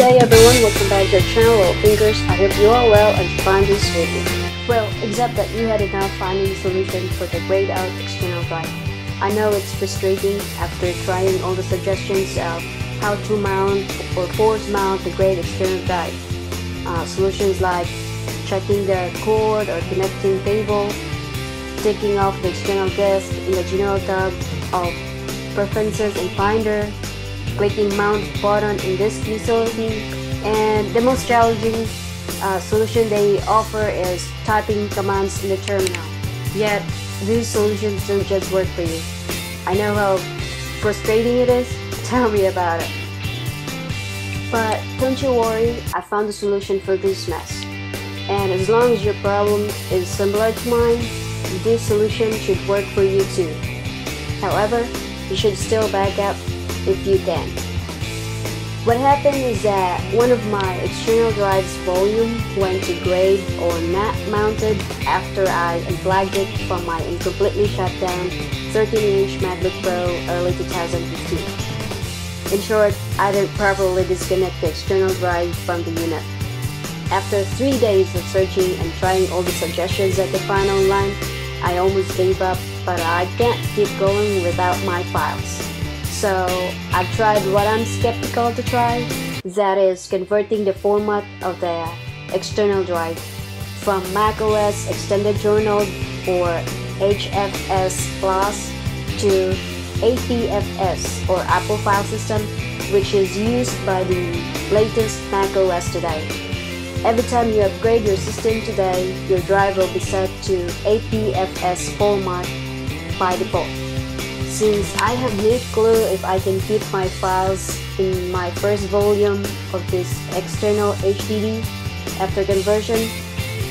day everyone, welcome back to the channel, Little Fingers. I hope you are well and finally sleeping. Well, except that you had enough finding the solution for the grayed out external drive. I know it's frustrating after trying all the suggestions of how to mount or force mount the grayed external drive. Solutions like checking the cord or connecting cable, taking off the external disk in the general tab of preferences and finder, clicking mount button in Disk Utility, and the most challenging solution they offer is typing commands in the terminal. Yet these solutions don't just work for you. I know how frustrating it is, tell me about it. But don't you worry, I found the solution for this mess. And as long as your problem is similar to mine, this solution should work for you too. However, you should still back up if you can. What happened is that one of my external drive's volume went to grayed or not mounted after I unplugged it from my incompletely shut down 13-inch MacBook Pro Early 2015. In short, I didn't properly disconnect the external drive from the unit. After 3 days of searching and trying all the suggestions I could find online, I almost gave up, but I can't keep going without my files. So I tried what I'm skeptical to try, that is converting the format of the external drive from macOS Extended Journal or HFS Plus to APFS or Apple File System, which is used by the latest macOS today. Every time you upgrade your system today, your drive will be set to APFS format by default. Since I have no clue if I can keep my files in my first volume of this external HDD after conversion,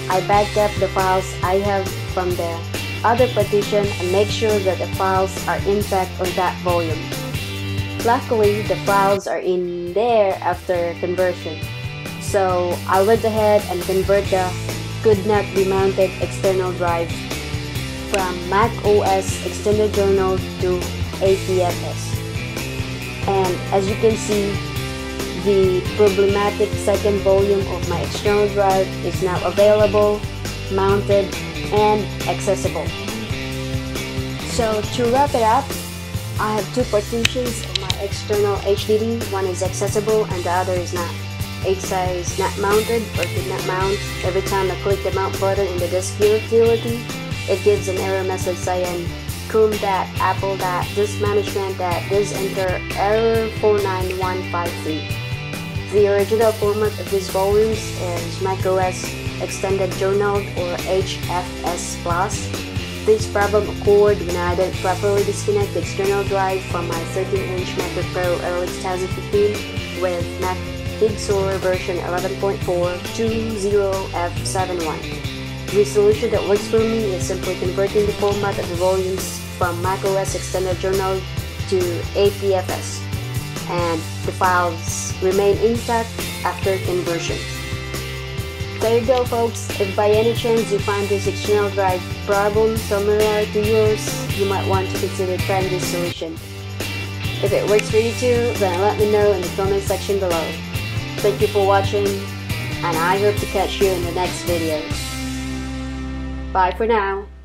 I backed up the files I have from the other partition and make sure that the files are intact on that volume. Luckily, the files are in there after conversion, so I went ahead and converted the could not be mounted external drive from macOS Extended Journal to APFS. And as you can see, the problematic second volume of my external drive is now available, mounted, and accessible. So to wrap it up, I have two partitions of my external HDD. One is accessible and the other is not. It says not mounted or did not mount. Every time I click the mount button in the Disk Utility, it gives an error message saying com.apple.DiskManagement.disenter error 49153. The original format of these volumes is macOS Extended Journal or HFS Plus. This problem occurred when I didn't properly disconnect the external drive from my 13-inch MacBook Pro Early 2015 with Mac Big Sur version 11.4.20F71. The solution that works for me is simply converting the format of the volumes from macOS Extended Journal to APFS, and the files remain intact after conversion. There you go folks, if by any chance you find this external drive problem similar to yours, you might want to consider trying this solution. If it works for you too, then let me know in the comment section below. Thank you for watching, and I hope to catch you in the next video. Bye for now.